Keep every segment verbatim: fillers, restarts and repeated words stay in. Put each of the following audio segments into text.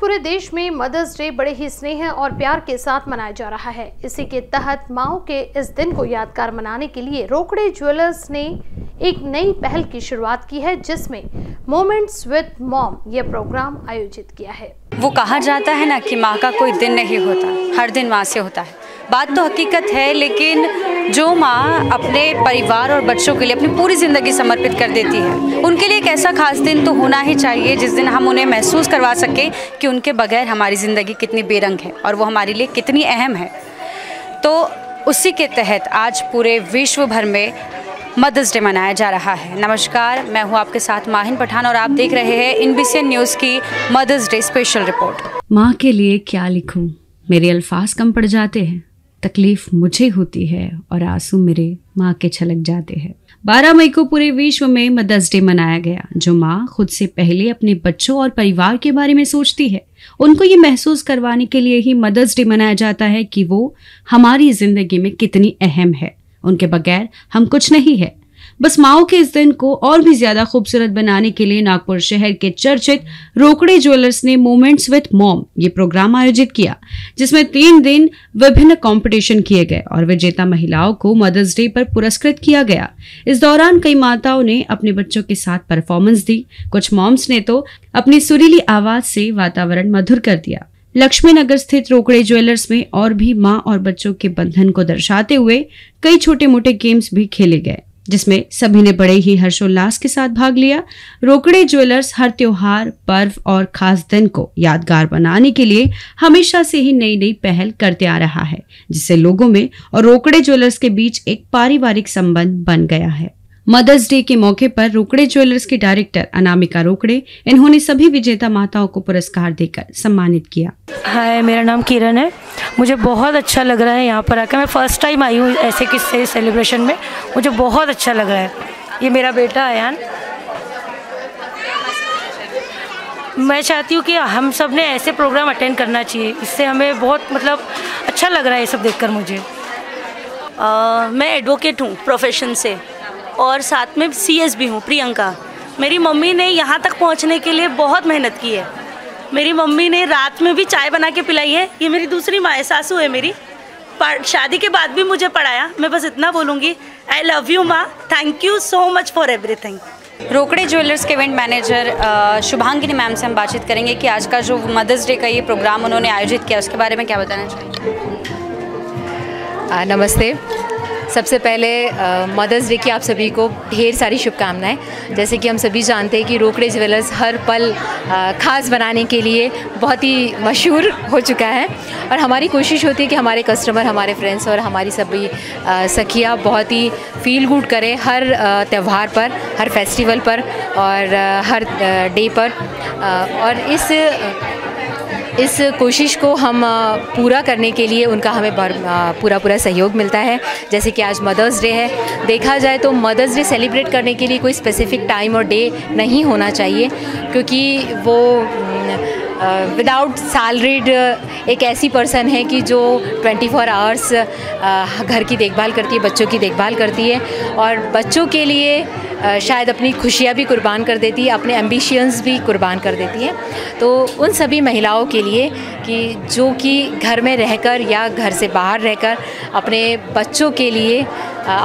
पूरे देश में मदर्स डे बड़े ही स्नेह और प्यार के साथ मनाया जा रहा है। इसी के तहत माओ के इस दिन को यादगार मनाने के लिए रोकड़े ज्वेलर्स ने एक नई पहल की शुरुआत की है, जिसमें मोमेंट्स विद मॉम यह प्रोग्राम आयोजित किया है। वो कहा जाता है ना कि माँ का कोई दिन नहीं होता, हर दिन माँ से होता है। बात तो हकीकत है, लेकिन जो माँ अपने परिवार और बच्चों के लिए अपनी पूरी ज़िंदगी समर्पित कर देती है, उनके लिए एक ऐसा खास दिन तो होना ही चाहिए जिस दिन हम उन्हें महसूस करवा सकें कि उनके बगैर हमारी ज़िंदगी कितनी बेरंग है और वो हमारे लिए कितनी अहम है। तो उसी के तहत आज पूरे विश्व भर में मदर्स डे मनाया जा रहा है। नमस्कार, मैं हूँ आपके साथ माहिन पठान और आप देख रहे हैं I N B C N news की मदर्स डे स्पेशल रिपोर्ट। माँ के लिए क्या लिखूँ, मेरे अल्फाज कम पड़ जाते हैं, तकलीफ मुझे होती है और आंसू मेरे माँ के छलक जाते हैं। बारह मई को पूरे विश्व में मदर्स डे मनाया गया। जो माँ खुद से पहले अपने बच्चों और परिवार के बारे में सोचती है, उनको ये महसूस करवाने के लिए ही मदर्स डे मनाया जाता है कि वो हमारी जिंदगी में कितनी अहम है। उनके बगैर हम कुछ नहीं है। बस माओ के इस दिन को और भी ज्यादा खूबसूरत बनाने के लिए नागपुर शहर के चर्चित रोकड़े ज्वेलर्स ने मोमेंट्स विद मॉम ये प्रोग्राम आयोजित किया, जिसमें तीन दिन विभिन्न कंपटीशन किए गए और विजेता महिलाओं को मदर्स डे पर पुरस्कृत किया गया। इस दौरान कई माताओं ने अपने बच्चों के साथ परफॉर्मेंस दी। कुछ मॉम्स ने तो अपनी सुरीली आवाज से वातावरण मधुर कर दिया। लक्ष्मी नगर स्थित रोकड़े ज्वेलर्स में और भी माँ और बच्चों के बंधन को दर्शाते हुए कई छोटे मोटे गेम्स भी खेले गए, जिसमें सभी ने बड़े ही हर्षोल्लास के साथ भाग लिया। रोकड़े ज्वेलर्स हर त्योहार, पर्व और खास दिन को यादगार बनाने के लिए हमेशा से ही नई नई पहल करते आ रहा है, जिससे लोगों में और रोकड़े ज्वेलर्स के बीच एक पारिवारिक संबंध बन गया है। मदर्स डे के मौके पर रोकड़े ज्वेलर्स की डायरेक्टर अनामिका रोकड़े, इन्होंने सभी विजेता माताओं को पुरस्कार देकर सम्मानित किया। हाय, मेरा नाम किरण है। मुझे बहुत अच्छा लग रहा है यहाँ पर आकर। मैं फर्स्ट टाइम आई हूँ ऐसे किसी सेलिब्रेशन में, मुझे बहुत अच्छा लग रहा है। ये मेरा बेटा आयान। मैं चाहती हूँ कि हम सब ने ऐसे प्रोग्राम अटेंड करना चाहिए। इससे हमें बहुत मतलब अच्छा लग रहा है ये सब देख कर। मुझे आ, मैं एडवोकेट हूँ प्रोफेशन से और साथ में सी एस भी हूँ, प्रियंका। मेरी मम्मी ने यहाँ तक पहुँचने के लिए बहुत मेहनत की है। मेरी मम्मी ने रात में भी चाय बना के पिलाई है। ये मेरी दूसरी माँ है, सासू है मेरी। शादी के बाद भी मुझे पढ़ाया। मैं बस इतना बोलूँगी, आई लव यू माँ, thank you so much for everything. Rokade jewellers के इवेंट मैनेजर शुभांगिनी मैम से हम बातचीत करेंगे कि आज का जो मदर्स डे का ये प्रोग्राम उन्होंने आयोजित किया, उसके बारे में क्या बताना चाहिए। नमस्ते। सबसे पहले मदर्स डे की आप सभी को ढेर सारी शुभकामनाएं। जैसे कि हम सभी जानते हैं कि रोकड़े ज्वेलर्स हर पल आ, खास बनाने के लिए बहुत ही मशहूर हो चुका है और हमारी कोशिश होती है कि हमारे कस्टमर, हमारे फ्रेंड्स और हमारी सभी सखियाँ बहुत ही फील गुड करें हर त्यौहार पर, हर फेस्टिवल पर और आ, हर डे पर। आ, और इस इस कोशिश को हम पूरा करने के लिए उनका हमें पूरा पूरा सहयोग मिलता है। जैसे कि आज मदर्स डे है, देखा जाए तो मदर्स डे सेलिब्रेट करने के लिए कोई स्पेसिफिक टाइम और डे नहीं होना चाहिए, क्योंकि वो विदाउट सैलरीड एक ऐसी पर्सन है कि जो ट्वेंटी फोर आवर्स घर की देखभाल करती है, बच्चों की देखभाल करती है और बच्चों के लिए आ, शायद अपनी खुशियाँ भी कुर्बान कर देती है, अपने एम्बिशंस भी कुर्बान कर देती है। तो उन सभी महिलाओं के लिए कि जो कि घर में रहकर या घर से बाहर रहकर अपने बच्चों के लिए आ,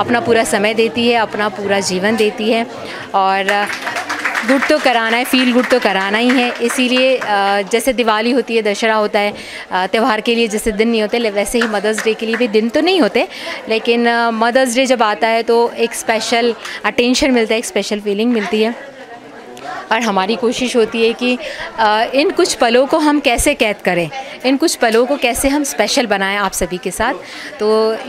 अपना पूरा समय देती है, अपना पूरा जीवन देती है और आ, गुड तो कराना है, फील गुड तो कराना ही है। इसीलिए जैसे दिवाली होती है, दशहरा होता है, त्यौहार के लिए जैसे दिन नहीं होते, वैसे ही मदर्स डे के लिए भी दिन तो नहीं होते, लेकिन मदर्स डे जब आता है तो एक स्पेशल अटेंशन मिलता है, एक स्पेशल फीलिंग मिलती है। और हमारी कोशिश होती है कि इन कुछ पलों को हम कैसे कैद करें, इन कुछ पलों को कैसे हम स्पेशल बनाएं आप सभी के साथ। तो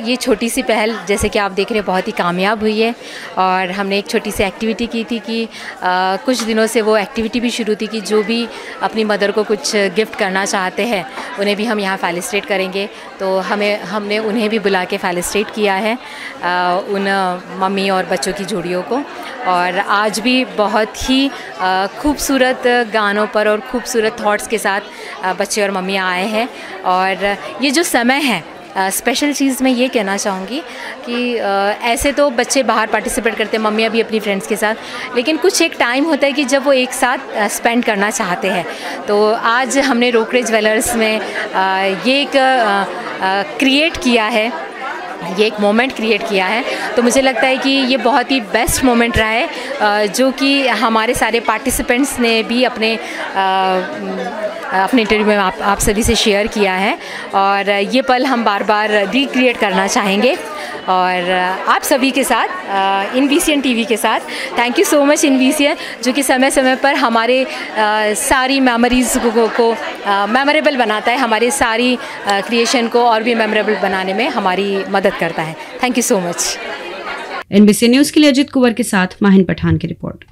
ये छोटी सी पहल, जैसे कि आप देख रहे हैं, बहुत ही कामयाब हुई है। और हमने एक छोटी सी एक्टिविटी की थी कि आ, कुछ दिनों से वो एक्टिविटी भी शुरू थी कि जो भी अपनी मदर को कुछ गिफ्ट करना चाहते हैं उन्हें भी हम यहाँ फैलिस्ट्रेट करेंगे। तो हमें हमने उन्हें भी बुला के फैलिस्ट्रेट किया है, आ, उन मम्मी और बच्चों की जोड़ियों को। और आज भी बहुत ही खूबसूरत गानों पर और खूबसूरत थॉट्स के साथ बच्चे और मम्मी आए हैं। और ये जो समय है, स्पेशल चीज़ मैं ये कहना चाहूँगी कि ऐसे तो बच्चे बाहर पार्टिसिपेट करते हैं, मम्मियाँ भी अपनी फ्रेंड्स के साथ, लेकिन कुछ एक टाइम होता है कि जब वो एक साथ स्पेंड करना चाहते हैं। तो आज हमने रोकड़े ज्वेलर्स में ये एक क्रिएट किया है, ये एक मोमेंट क्रिएट किया है, तो मुझे लगता है कि ये बहुत ही बेस्ट मोमेंट रहा है, जो कि हमारे सारे पार्टिसिपेंट्स ने भी अपने अपने इंटरव्यू में आप आप सभी से शेयर किया है। और ये पल हम बार बार रिक्रिएट करना चाहेंगे और आप सभी के साथ, इनबीसीएन टीवी के साथ। Thank you so much INBCN, जो कि समय समय पर हमारे सारी मेमोरीज़ को, को मेमोरेबल बनाता है, हमारे सारी क्रिएशन को और भी मेमोरेबल बनाने में हमारी मदद करता है। Thank you so much. INBCN news के लिए अजित कुंवर के साथ माहिन पठान की रिपोर्ट।